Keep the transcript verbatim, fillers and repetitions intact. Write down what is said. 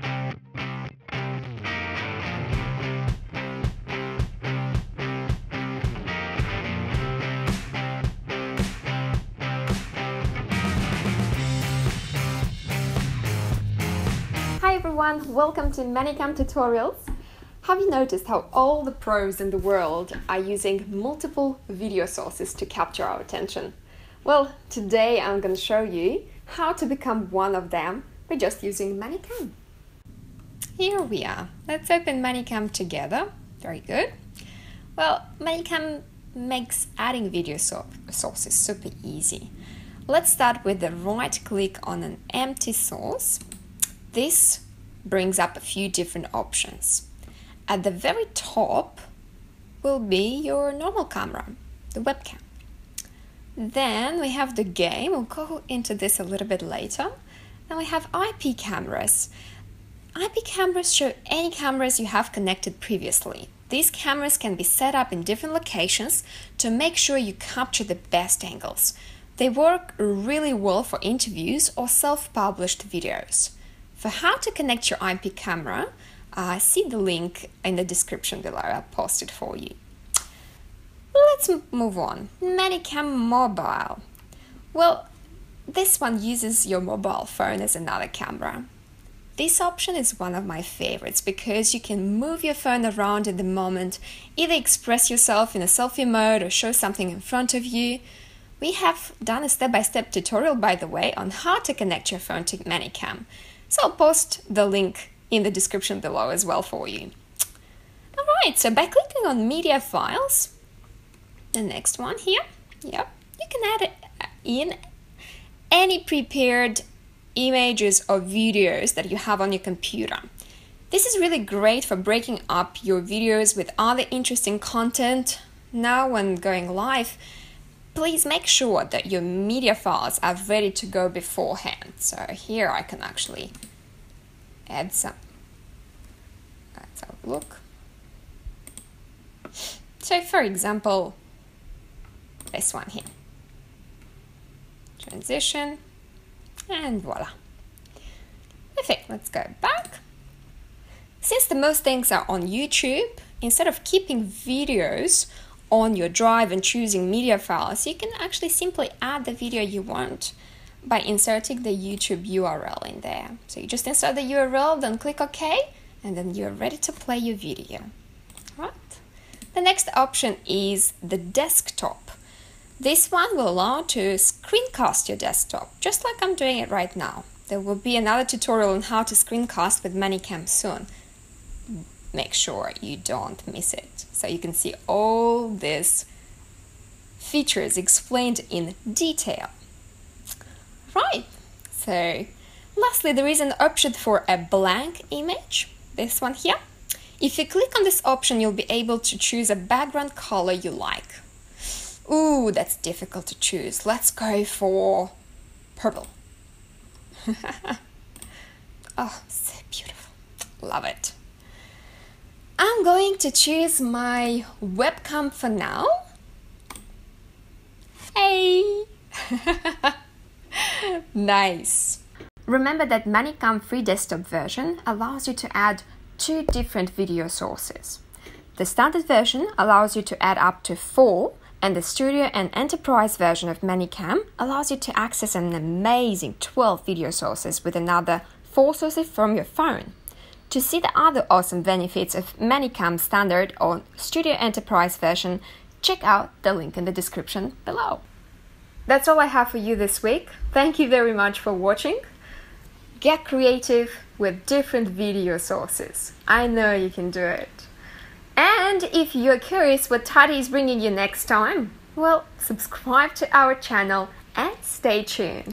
Hi everyone, welcome to ManyCam tutorials. Have you noticed how all the pros in the world are using multiple video sources to capture our attention? Well, today I'm going to show you how to become one of them by just using ManyCam. Here we are. Let's open ManyCam together. Very good. Well, ManyCam makes adding video so sources super easy. Let's start with the right click on an empty source. This brings up a few different options. At the very top will be your normal camera, the webcam. Then we have the game, we'll go into this a little bit later. And we have I P cameras. I P cameras show any cameras you have connected previously. These cameras can be set up in different locations to make sure you capture the best angles. They work really well for interviews or self-published videos. For how to connect your I P camera, uh, see the link in the description below, I'll post it for you. Let's move on. ManyCam Mobile. Well, this one uses your mobile phone as another camera. This option is one of my favorites because you can move your phone around at the moment, either express yourself in a selfie mode or show something in front of you. We have done a step-by-step tutorial, by the way, on how to connect your phone to ManyCam. So I'll post the link in the description below as well for you. All right, so by clicking on Media Files, the next one here, yep, you can add in any prepared images or videos that you have on your computer. This is really great for breaking up your videos with other interesting content. Now when going live, please make sure that your media files are ready to go beforehand. So here I can actually add some. Let's have a look. So for example, this one here, transition, and voila. Perfect, let's go back. Since the most things are on YouTube, instead of keeping videos on your drive and choosing media files, you can actually simply add the video you want by inserting the YouTube U R L in there. So you just insert the U R L, then click OK, and then you're ready to play your video. Right. The next option is the desktop. This one will allow to screencast your desktop, just like I'm doing it right now. There will be another tutorial on how to screencast with ManyCam soon. Make sure you don't miss it. So you can see all these features explained in detail. Right, so lastly, there is an option for a blank image, this one here. If you click on this option, you'll be able to choose a background color you like. Ooh, that's difficult to choose. Let's go for purple. Oh, so beautiful. Love it. I'm going to choose my webcam for now. Hey! Nice! Remember that ManyCam free desktop version allows you to add two different video sources. The standard version allows you to add up to four, and the studio and enterprise version of ManyCam allows you to access an amazing twelve video sources with another four sources from your phone. To see the other awesome benefits of ManyCam Standard or Studio Enterprise version, check out the link in the description below. That's all I have for you this week. Thank you very much for watching. Get creative with different video sources. I know you can do it. And if you're curious what Tati is bringing you next time, well, subscribe to our channel and stay tuned.